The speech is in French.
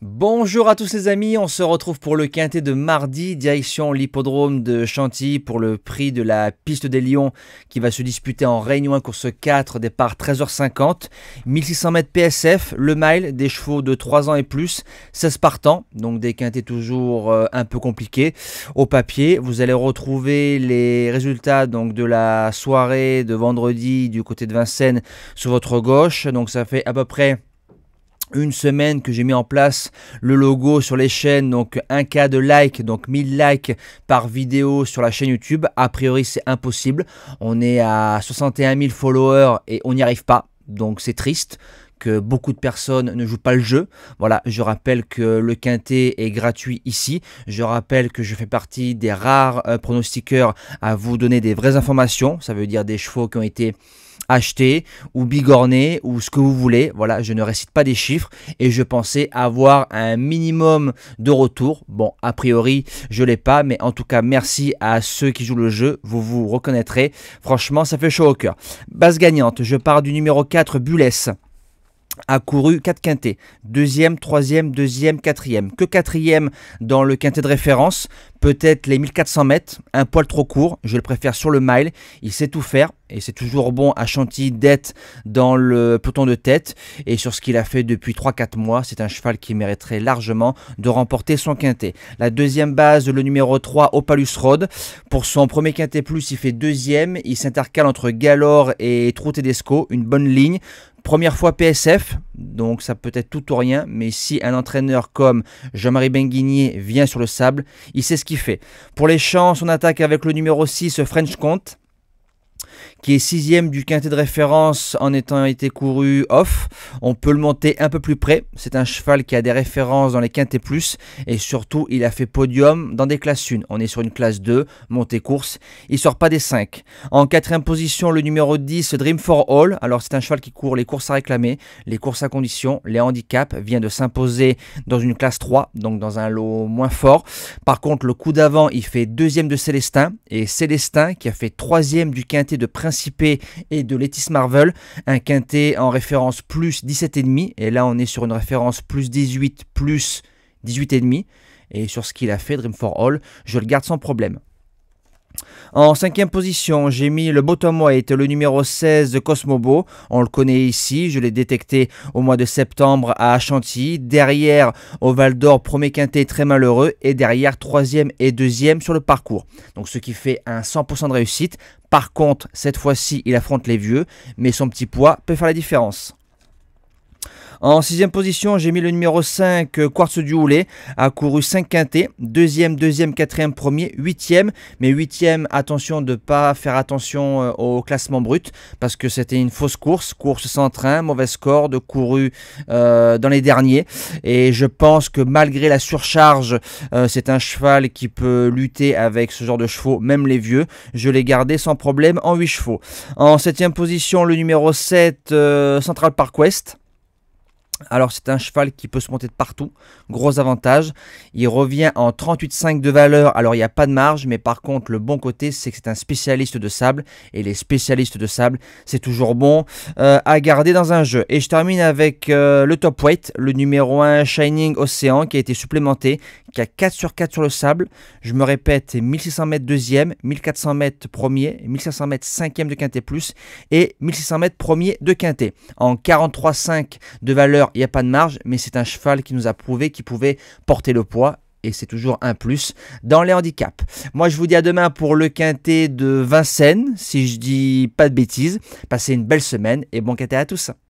Bonjour à tous les amis, on se retrouve pour le quintet de mardi, direction l'hippodrome de Chantilly pour le prix de la piste des Lions qui va se disputer en Réunion 1, course 4, départ 13h50, 1600 mètres PSF, le mile, des chevaux de 3 ans et plus, 16 partants, donc des quintets toujours un peu compliqués. Au papier, vous allez retrouver les résultats donc, de la soirée de vendredi du côté de Vincennes sur votre gauche, donc ça fait à peu près une semaine que j'ai mis en place le logo sur les chaînes, donc 1K de like, donc 1000 likes par vidéo sur la chaîne YouTube. A priori c'est impossible, on est à 61 000 followers et on n'y arrive pas, donc c'est triste que beaucoup de personnes ne jouent pas le jeu. Voilà, je rappelle que le quintet est gratuit ici. Je rappelle que je fais partie des rares pronostiqueurs à vous donner des vraies informations. Ça veut dire des chevaux qui ont été achetés ou bigornés ou ce que vous voulez. Voilà, je ne récite pas des chiffres et je pensais avoir un minimum de retour. Bon, a priori, je l'ai pas, mais en tout cas, merci à ceux qui jouent le jeu. Vous vous reconnaîtrez. Franchement, ça fait chaud au cœur. Base gagnante, je pars du numéro 4, Buless. A couru 4 quintets, 2e, 3e, 2e, 4e, que 4e dans le quintet de référence, peut-être les 1400 mètres, un poil trop court, je le préfère sur le mile, il sait tout faire et c'est toujours bon à Chantilly d'être dans le peloton de tête et sur ce qu'il a fait depuis 3-4 mois, c'est un cheval qui mériterait largement de remporter son quintet. La deuxième base, le numéro 3, Opalus Road, pour son premier quintet plus, il fait deuxième, il s'intercale entre Galore et Trouté-desco, une bonne ligne. Première fois PSF, donc ça peut être tout ou rien, mais si un entraîneur comme Jean-Marie Benguigny vient sur le sable, il sait ce qu'il fait. Pour les chances, on attaque avec le numéro 6, French Compte, qui est 6e du quintet de référence en étant été couru off. On peut le monter un peu plus près, c'est un cheval qui a des références dans les quintets plus et surtout il a fait podium dans des classes 1, on est sur une classe 2, montée course, il sort pas des 5. En 4e position, le numéro 10, Dream for All, alors c'est un cheval qui court les courses à réclamer, les courses à condition, les handicaps, vient de s'imposer dans une classe 3, donc dans un lot moins fort. Par contre le coup d'avant, il fait 2e de Célestin et Célestin qui a fait 3e du quintet de Principé et de Letty's Marvel, un quintet en référence plus 17,5 et là on est sur une référence plus 18 plus 18,5 et sur ce qu'il a fait Dream for All, je le garde sans problème. En 5e position, j'ai mis le bottom weight, le numéro 16 de Cosmobo. On le connaît ici, je l'ai détecté au mois de septembre à Chantilly. Derrière, au Val d'Or, premier quintet très malheureux. Et derrière, 3e et 2e sur le parcours. Donc ce qui fait un 100% de réussite. Par contre, cette fois-ci, il affronte les vieux. Mais son petit poids peut faire la différence. En 6e position, j'ai mis le numéro 5, Quartz du Houlé, a couru 5 quintets, 2e, 2e, 4e, 1er, 8e, mais 8e, attention de ne pas faire attention au classement brut, parce que c'était une fausse course, course sans train, mauvaise corde, couru dans les derniers, et je pense que malgré la surcharge, c'est un cheval qui peut lutter avec ce genre de chevaux, même les vieux, je l'ai gardé sans problème en 8 chevaux. En 7e position, le numéro 7, Central Park West. Alors c'est un cheval qui peut se monter de partout, gros avantage, il revient en 38,5 de valeur, alors il n'y a pas de marge, mais par contre le bon côté c'est que c'est un spécialiste de sable, et les spécialistes de sable c'est toujours bon à garder dans un jeu. Et je termine avec le top weight, le numéro 1 Shining Océan qui a été supplémenté, qui a 4/4 sur le sable, je me répète, 1600 mètres 2e, 1400 mètres 1er, 1500 mètres 5e de quintet plus, et 1600 mètres 1er de quintet, en 43,5 de valeur. Il n'y a pas de marge, mais c'est un cheval qui nous a prouvé qu'il pouvait porter le poids et c'est toujours un plus dans les handicaps. Moi, je vous dis à demain pour le quintet de Vincennes, si je dis pas de bêtises. Passez une belle semaine et bon quintet à tous.